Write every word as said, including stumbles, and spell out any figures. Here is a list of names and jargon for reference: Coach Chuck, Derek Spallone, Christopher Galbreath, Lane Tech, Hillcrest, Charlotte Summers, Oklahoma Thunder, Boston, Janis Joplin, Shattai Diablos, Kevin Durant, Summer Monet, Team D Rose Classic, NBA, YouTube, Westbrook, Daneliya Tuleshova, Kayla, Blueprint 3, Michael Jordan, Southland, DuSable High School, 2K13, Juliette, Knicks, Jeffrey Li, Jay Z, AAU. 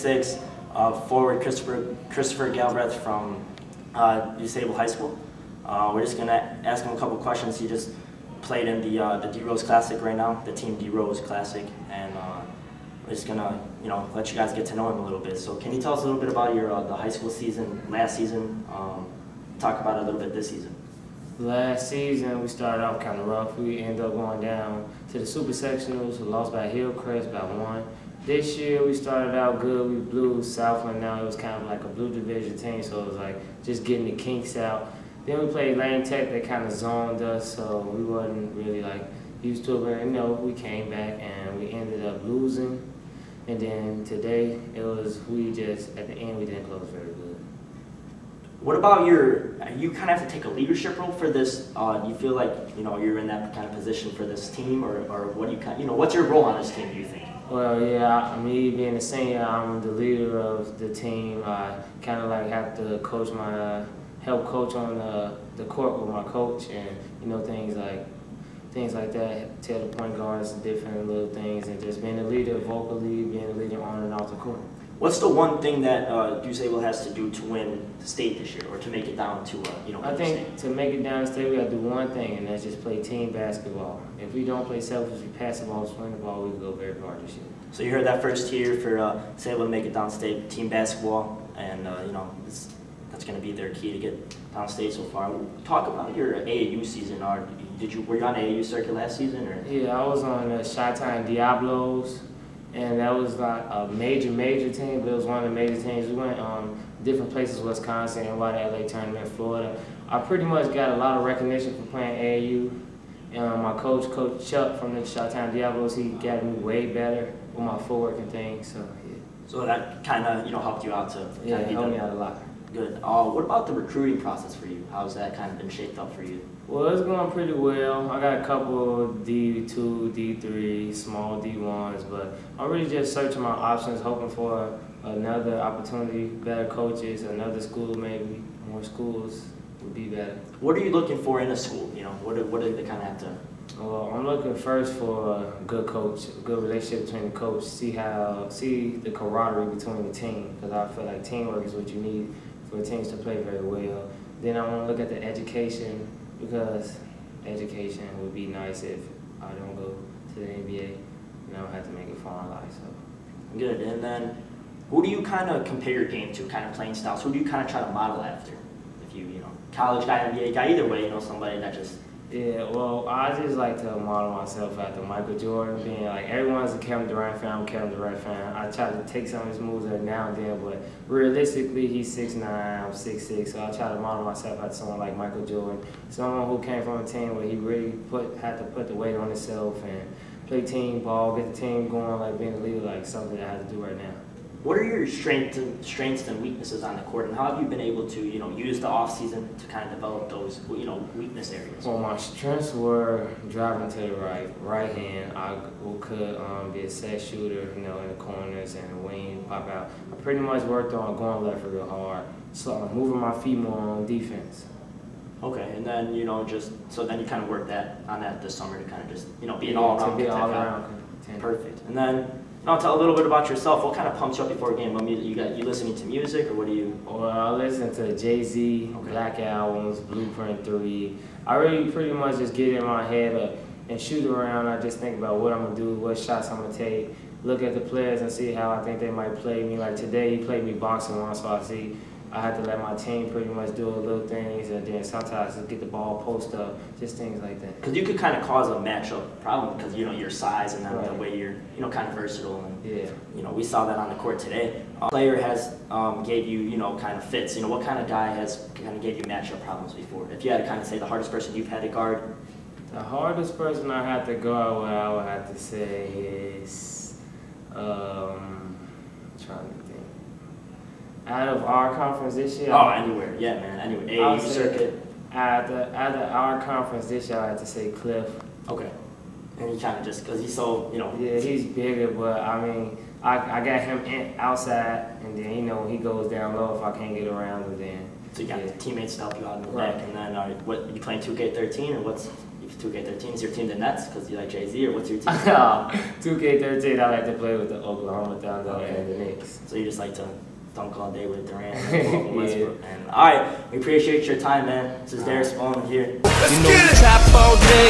six six, uh, forward Christopher Christopher Galbreath from uh, DuSable High School. Uh, we're just gonna ask him a couple questions. He just played in the uh, the D Rose Classic right now, the Team D Rose Classic, and uh, we're just gonna you know let you guys get to know him a little bit. So can you tell us a little bit about your uh, the high school season last season? Um, talk about it a little bit this season. Last season we started off kind of rough. We ended up going down to the super sectionals. We lost by Hillcrest by one. This year we started out good. We blew Southland now. It was kind of like a blue division team, so it was like just getting the kinks out. Then we played Lane Tech. They kind of zoned us, so we wasn't really like used to it. But you know, we came back and we ended up losing. And then today it was we just at the end we didn't close very good. What about your, you kind of have to take a leadership role for this, uh, you feel like, you know, you're in that kind of position for this team, or, or what do you kind of, you know, what's your role on this team, do you think? Well, yeah, me being a senior, I'm the leader of the team. I kind of like have to coach my, uh, help coach on the, the court with my coach and, you know, things like, things like that, tell the point guards different little things, and just being a leader vocally, being a leader on and off the court. What's the one thing that uh, DuSable has to do to win state this year, or to make it down to, uh, you know, I think to make it down to state, we got to do one thing, and that's just play team basketball. If we don't play selfish, we pass the ball, swing the ball, we can go very far this year. So you heard that first year for uh, DuSable to make it down state, team basketball, and, uh, you know, it's, that's going to be their key to get down state so far. Talk about your A A U season. Or did you, were you on A A U circuit last season? Or? Yeah, I was on the Shattai Diablos. And that was like a major, major team, but it was one of the major teams. We went um, different places, Wisconsin, and won the L A tournament, Florida. I pretty much got a lot of recognition for playing A A U. Um, my coach, Coach Chuck from the Shattai Diablos, he got me way better with my footwork and things. So yeah. So that kind of you know helped you out to yeah, it helped me out a lot. Good. Uh, what about the recruiting process for you? How's that kind of been shaped up for you? Well, it's going pretty well. I got a couple D two, D three, small D ones, but I'm really just searching my options, hoping for another opportunity, better coaches, another school maybe, more schools would be better. What are you looking for in a school? You know, what do, what do they kind of have to? Well, I'm looking first for a good coach, a good relationship between the coach, see how, see the camaraderie between the team, because I feel like teamwork is what you need for teams to play very well. Then I want to look at the education, because education would be nice if I don't go to the N B A and I don't have to make it far in life. So. Good, and then who do you kind of compare your game to, kind of playing styles? Who do you kind of try to model after? If you, you know, college guy, N B A guy, either way, you know, somebody that just... Yeah, well, I just like to model myself after Michael Jordan, being like, everyone's a Kevin Durant fan, I'm a Kevin Durant fan. I try to take some of his moves now and then, but realistically, he's six nine, I'm six six, so I try to model myself after someone like Michael Jordan, someone who came from a team where he really put had to put the weight on himself and play team ball, get the team going, like being a leader, like something that I have to do right now. What are your strengths and, strengths and weaknesses on the court, and how have you been able to, you know, use the off season to kind of develop those, you know, weakness areas? Well, my strengths were driving to the right, right hand. I could um, be a set shooter, you know, in the corners and wing pop out. I pretty much worked on going left real hard, so I'm moving my feet more on defense. Okay, and then you know, just so then you kind of work that on that this summer to kind of just, you know, be an all around. To be all around. Perfect, and then. Now tell a little bit about yourself. What kind of pumps you up before a game? You got you listening to music, or what do you? Well, I listen to Jay Z, okay. Black albums, Blueprint three. I really pretty much just get in my head uh, and shoot around. I just think about what I'm gonna do, what shots I'm gonna take. Look at the players and see how I think they might play me. Like today, he played me boxing once, so I see I had to let my team pretty much do little things, and then sometimes just get the ball post up, just things like that. Because you could kind of cause a matchup problem because, you know, your size and right. the way you're, you know, kind of versatile. And, yeah. You know, we saw that on the court today. A player has um, gave you, you know, kind of fits. You know, what kind of guy has kind of gave you matchup problems before? If you had to kind of say the hardest person you've had to guard? The hardest person I had to guard, what I would have to say is, um, I'm trying to think. Out of our conference this year? Oh, anywhere. Yeah, man. Anywhere. A A U circuit. Out of, out of our conference this year, I have to say Cliff. Okay. And he kind of just, because he's so, you know. Yeah, he's bigger, but I mean, I, I got him in, outside, and then, you know, he goes down low if I can't get around him then. So you got yeah. teammates to help you out in the right. back, and then are, what, you playing two K thirteen, or what's, two K thirteen is your team the Nets because you like Jay Z, or what's your team? No, two K thirteen, I like to play with the Oklahoma Thunder okay. and the Knicks. So you just like to dunk all day with Durant and Westbrook. Yeah. All right, we appreciate your time, man. This is Derek Spallone here. Let's you know, get it.